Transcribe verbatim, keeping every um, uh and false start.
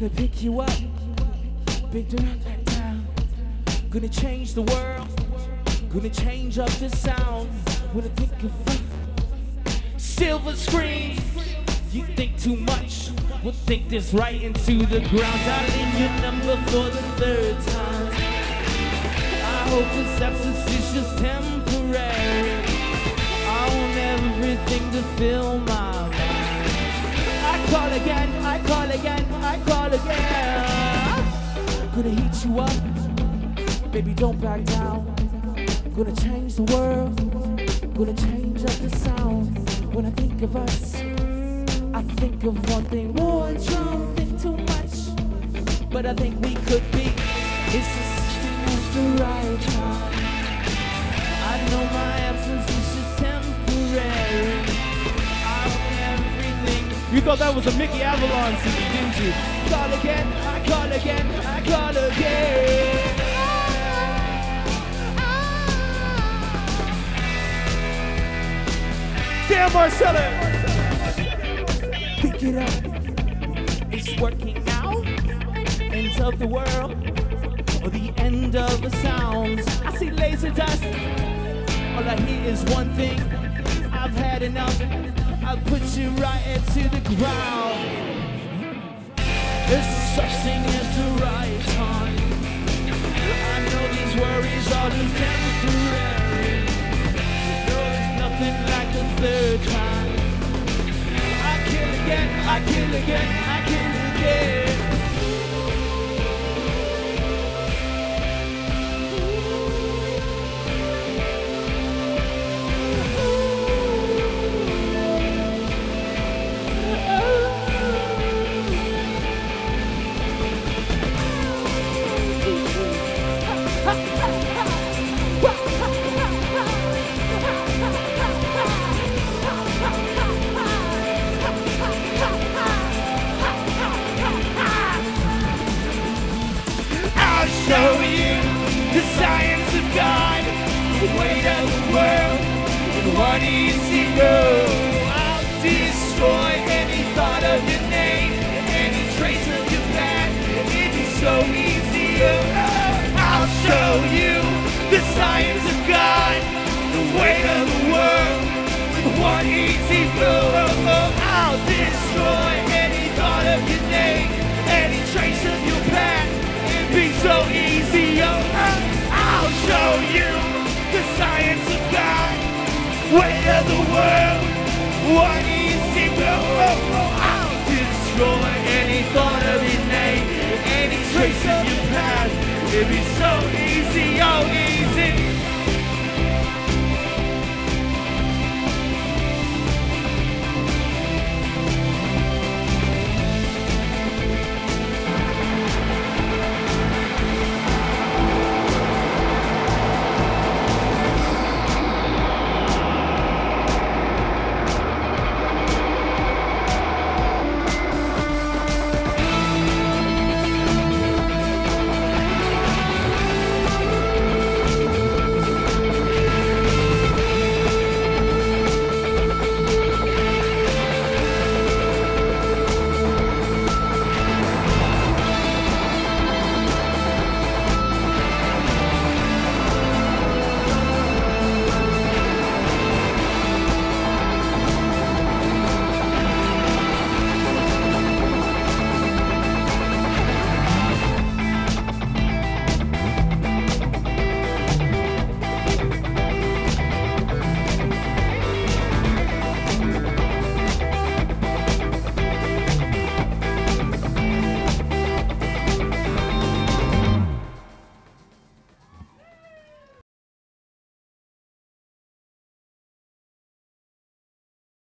Gonna pick you up, big down, down. Gonna change the world, gonna change up the sound. When I think of silver screens, you think too much. We'll think this right into the ground. Dialing your number for the third time. I hope this absence is just temporary. I want everything to fill my mind. I call again, I call again, I call again. Gonna heat you up, baby, don't back down. Gonna change the world, gonna change up the sound. When I think of us, I think of one thing. More drum, think too much, but I think we could be. It's just the right time. I know my absence is just temporary. I want everything. You thought that was a Mickey Avalon C D, didn't you? Call again, I call again, I call again. Damn, Marcella! Pick it up. It's working now. End of the world, or the end of the sounds. I see laser dust. All I hear is one thing. I've had enough. I'll put you right into the ground. There's such thing as the right time. I know these worries are just temporary. Third time. I kill again, I kill again, I kill again. Show you the science of God, the weight of the world, and what is he know? I'll destroy any thought of your name, any trace of your past. It is so easy. I'll show you the science of God, the weight of the world, and what is he know? I'll destroy any thought of your name, any trace of your past. Be so easy, oh, I'll show you the science of God, weight of the world, what easy will, oh, I'll destroy any thought of your name, any trace of your past, it'd be so easy, oh,